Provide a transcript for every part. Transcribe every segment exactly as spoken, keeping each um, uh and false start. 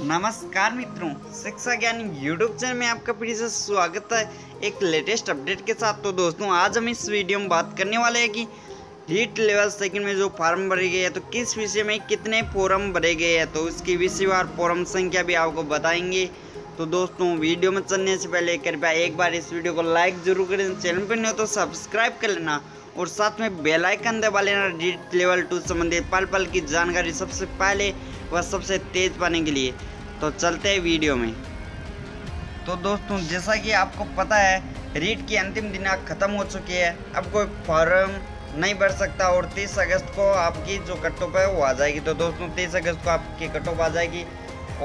नमस्कार मित्रों, शिक्षा ज्ञान YouTube चैनल में आपका फिर से स्वागत है एक लेटेस्ट अपडेट के साथ। तो दोस्तों, आज हम इस वीडियो में बात करने वाले हैं कि रीट लेवल सेकंड में जो फॉर्म भरे गए हैं तो किस विषय में कितने फॉर्म भरे गए हैं, तो उसकी विषयवार फॉर्म संख्या भी आपको बताएंगे। तो दोस्तों, वीडियो में चलने से पहले कृपया एक बार इस वीडियो को लाइक जरूर करें, चैनल पर नहीं हो तो सब्सक्राइब कर लेना और साथ में बेल आइकन दबा लेना रीट लेवल टू संबंधित पल पल की जानकारी सबसे पहले व सबसे तेज पाने के लिए। तो चलते हैं वीडियो में। तो दोस्तों, जैसा कि आपको पता है, रीट की अंतिम दिनांक खत्म हो चुकी है, अब कोई फॉर्म नहीं भर सकता और तीस अगस्त को आपकी जो कट ऑफ है वो आ जाएगी। तो दोस्तों, तीस अगस्त को आपकी कट ऑफ आ जाएगी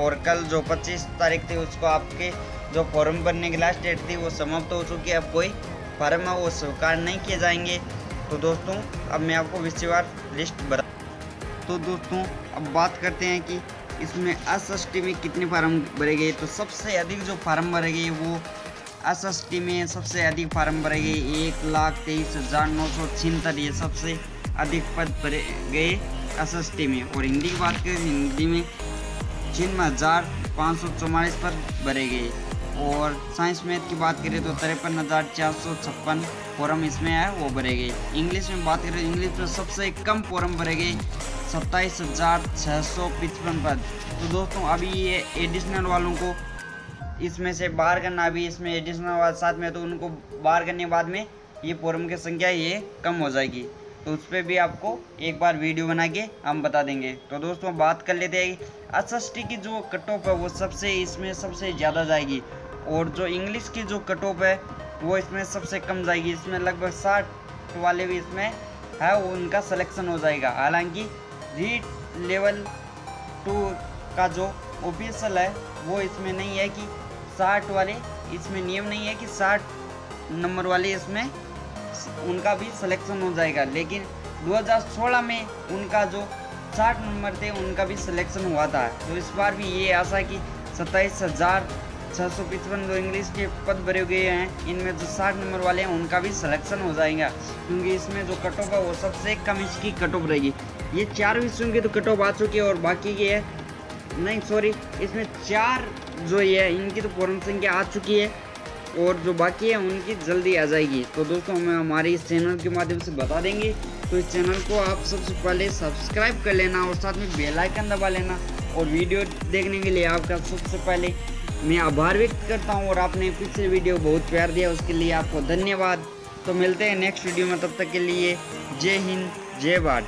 और कल जो पच्चीस तारीख थी उसको आपके जो फॉर्म भरने की लास्ट डेट थी वो समाप्त हो चुकी है। अब कोई फॉर्म है वो स्वीकार नहीं किए जाएंगे। तो दोस्तों, अब मैं आपको विषयवार लिस्ट बता। तो दोस्तों, अब बात करते हैं कि इसमें एसएसटी में कितने फार्म भरे गए। तो सबसे अधिक जो फार्म भरे गए वो एसएसटी में सबसे अधिक फार्म भरे गए एक लाख तेईस हज़ार नौ सौ छिहत्तर, ये सबसे अधिक पद भरे गए एसएसटी में। और हिंदी की बात करें, हिंदी में छियानवे हज़ार पाँच सौ चौवालीस पद भरे गए। और साइंस मैथ की बात करें तो तिरपन हज़ार चार सौ छप्पन फॉर्म इसमें है वो भरे गए। इंग्लिश में बात करें, इंग्लिश में सबसे कम फॉर्म भरे गए सत्ताईस हज़ार छः सौ पचपन पद। तो दोस्तों, अभी ये एडिशनल वालों को इसमें से बाहर करना, अभी इसमें एडिशनल वाले साथ में तो उनको बाहर करने के बाद में ये फॉर्म की संख्या ये कम हो जाएगी। तो उस पर भी आपको एक बार वीडियो बना के हम बता देंगे। तो दोस्तों, बात कर लेते हैं एसएसटी की जो कट ऑफ है वो सबसे इसमें सबसे ज़्यादा जाएगी और जो इंग्लिश की जो कट ऑफ है वो इसमें सबसे कम जाएगी। इसमें लगभग साठ वाले भी इसमें है वो उनका सिलेक्शन हो जाएगा। हालांकि रीट लेवल टू का जो ऑफिशियल है वो इसमें नहीं है कि साठ वाले, इसमें नियम नहीं है कि साठ नंबर वाले इसमें उनका भी सिलेक्शन हो जाएगा, लेकिन दो हज़ार सोलह में उनका जो साठ नंबर थे उनका भी सिलेक्शन हुआ था। तो इस बार भी ये आशा कि सत्ताईस हज़ार छः सौ पचपन जो इंग्लिश के पद भरे गए हैं इनमें जो साठ नंबर वाले हैं उनका भी सिलेक्शन हो जाएगा, क्योंकि इसमें जो कट ऑफ है वो सबसे कम इसकी कट ऑफ रहेगी। ये चार विषयों की तो कट ऑफ आ चुकी है और बाकी ये है नहीं, सॉरी, इसमें चार जो ये है इनकी तो फॉर्म संख्या आ चुकी है और जो बाकी है उनकी जल्दी आ जाएगी। तो दोस्तों, हम हमारे इस चैनल के माध्यम से बता देंगे। तो इस चैनल को आप सबसे पहले सब्सक्राइब कर लेना और साथ में बेल आइकन दबा लेना। और वीडियो देखने के लिए आपका सबसे पहले मैं आभार व्यक्त करता हूं और आपने पिछले वीडियो बहुत प्यार दिया, उसके लिए आपको धन्यवाद। तो मिलते हैं नेक्स्ट वीडियो में, तब तक के लिए जय हिंद जय भारत।